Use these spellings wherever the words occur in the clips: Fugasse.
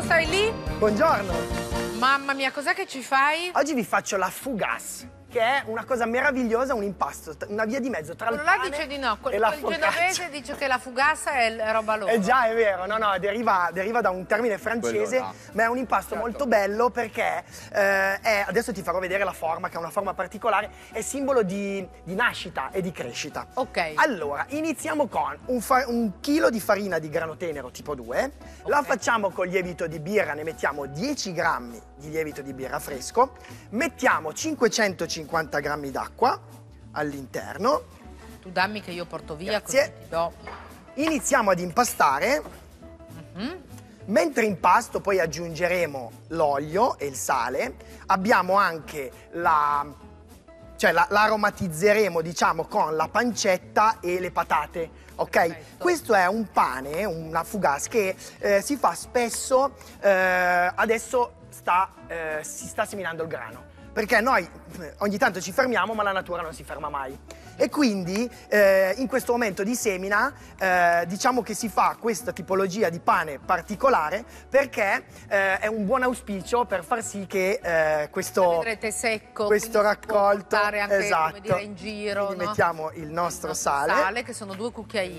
buongiorno, stai lì? Buongiorno. Mamma mia, cos'è che ci fai? Oggi vi faccio la fugasse, che è una cosa meravigliosa, un impasto, una via di mezzo tra quello il pane dice di no, quello e la focaccia. Il genovese dice che la fugassa è roba loro. Eh già, è vero, no, deriva da un termine francese, quello, no. Ma è un impasto molto bello perché adesso ti farò vedere la forma, che è una forma particolare, è simbolo di nascita e di crescita. Ok. Allora, iniziamo con un chilo di farina di grano tenero tipo 2, okay. La facciamo con lievito di birra, ne mettiamo 10 grammi di lievito di birra fresco, mettiamo 550 grammi d'acqua all'interno. Tu dammi che io porto via. Grazie. Così ti do. Iniziamo ad impastare. Mentre impasto poi aggiungeremo l'olio e il sale. Abbiamo anche l'aromatizzeremo, diciamo, con la pancetta e le patate. Ok? Perfetto. Questo è un pane, una fugasse che si fa spesso. Adesso si sta seminando il grano, perché noi ogni tanto ci fermiamo ma la natura non si ferma mai, e quindi in questo momento di semina diciamo che si fa questa tipologia di pane particolare perché è un buon auspicio per far sì che questo raccolto anche, esatto, come dire, in giro, quindi, no? Mettiamo il nostro sale che sono 2 cucchiaini,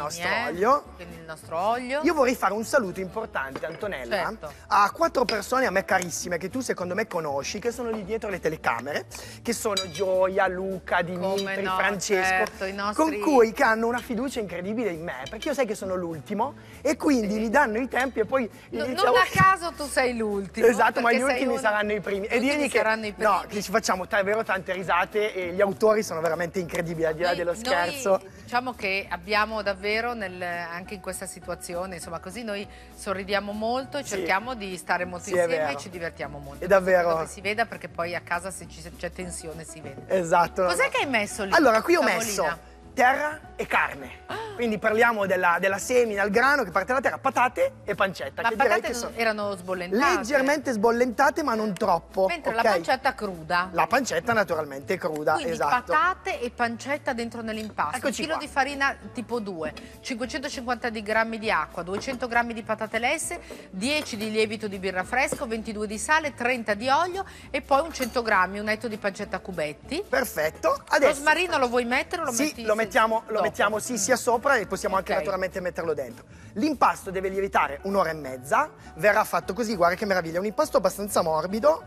il nostro olio. Io vorrei fare un saluto importante, Antonella, certo, a 4 persone a me carissime che tu secondo me conosci, che sono lì dietro le telecamere, che sono Gioia, Luca, Dimitri, Francesco, certo, che hanno una fiducia incredibile in me, perché io sai che sono l'ultimo e quindi mi danno i tempi e poi non a caso tu sei l'ultimo. Esatto, ma gli ultimi saranno i primi. E dirgli che ci facciamo davvero tante risate e gli autori sono veramente incredibili, al di là dello scherzo. Diciamo che abbiamo davvero, anche in questa situazione, insomma, così noi sorridiamo molto e cerchiamo di stare molto insieme e ci divertiamo molto. È davvero. Che si veda, perché poi a casa se c'è tensione si vede. Esatto. Cos'è che hai messo lì? Allora, qui ho messo terra e carne, quindi parliamo della semina, il grano che parte dalla terra, patate e pancetta. Le patate erano sbollentate? Leggermente sbollentate, ma non troppo. Mentre la pancetta cruda. La pancetta naturalmente cruda, quindi, esatto. Patate e pancetta dentro nell'impasto. Eccoci qua. Un chilo di farina tipo 2, 550 grammi di acqua, 200 grammi di patate lesse, 10 di lievito di birra fresco, 22 di sale, 30 di olio e poi un 100 grammi, un etto di pancetta a cubetti. Perfetto. Adesso, lo rosmarino lo vuoi mettere o lo metti? Lo mettiamo sia sopra e possiamo anche naturalmente metterlo dentro. L'impasto deve lievitare un'ora e mezza, verrà fatto così, guarda che meraviglia, un impasto abbastanza morbido,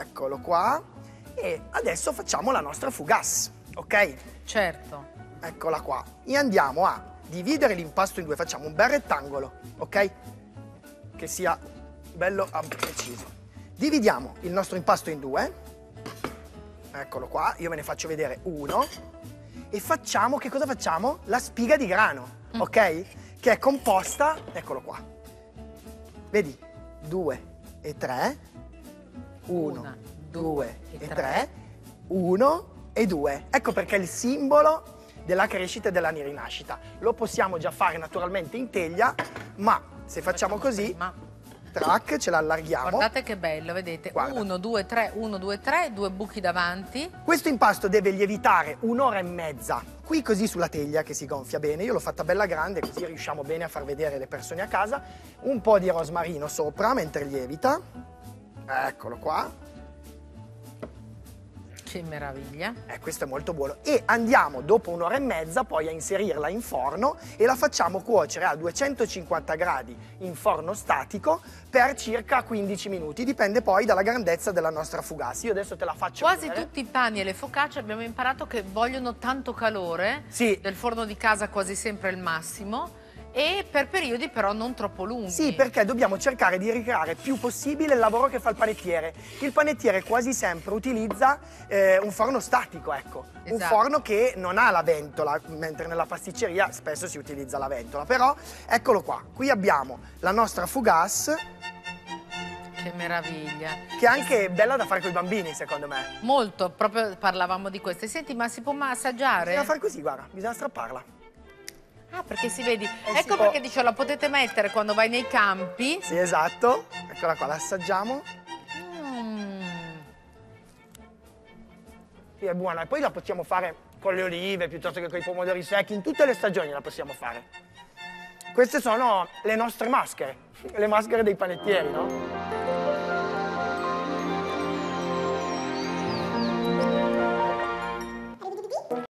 eccolo qua, e adesso facciamo la nostra fugasse, ok? Certo. Eccola qua, e andiamo a dividere l'impasto in 2, facciamo un bel rettangolo, ok? Che sia bello preciso. Dividiamo il nostro impasto in 2, eccolo qua, io ve ne faccio vedere uno. E facciamo, che cosa facciamo? La spiga di grano, ok? Che è composta, eccolo qua, vedi, 2 e 3, 1, 2 e 3, 1 e 2. Ecco perché è il simbolo della crescita e della rinascita. Lo possiamo già fare naturalmente in teglia, ma se facciamo così, track, ce l'allarghiamo. Guardate che bello, vedete? 1, 2, 3, 1, 2, 3, 2 buchi davanti. Questo impasto deve lievitare 1 ora e mezza, qui così sulla teglia che si gonfia bene. Io l'ho fatta bella grande, così riusciamo bene a far vedere le persone a casa. Un po' di rosmarino sopra mentre lievita. Eccolo qua. Che meraviglia. Questo è molto buono. E andiamo dopo 1 ora e mezza poi a inserirla in forno e la facciamo cuocere a 250 gradi in forno statico per circa 15 minuti. Dipende poi dalla grandezza della nostra fugasse. Io adesso te la faccio vedere. Quasi tutti i pani e le focacce abbiamo imparato che vogliono tanto calore. Sì. Del forno di casa quasi sempre il massimo. E per periodi però non troppo lunghi. Sì, perché dobbiamo cercare di ricreare più possibile il lavoro che fa il panettiere. Il panettiere quasi sempre utilizza un forno statico, ecco. Esatto. Un forno che non ha la ventola, mentre nella pasticceria spesso si utilizza la ventola. Però eccolo qua, qui abbiamo la nostra fugasse. Che meraviglia. Che è anche bella da fare con i bambini, secondo me. Molto, proprio parlavamo di queste. Senti, ma si può assaggiare? Bisogna fare così, guarda, bisogna strapparla. Ah, perché si vedi? Ecco perché dicevo, la potete mettere quando vai nei campi. Sì, esatto. Eccola qua, la assaggiamo. Sì, è buona. E poi la possiamo fare con le olive, piuttosto che con i pomodori secchi. In tutte le stagioni la possiamo fare. Queste sono le nostre maschere, le maschere dei panettieri, no?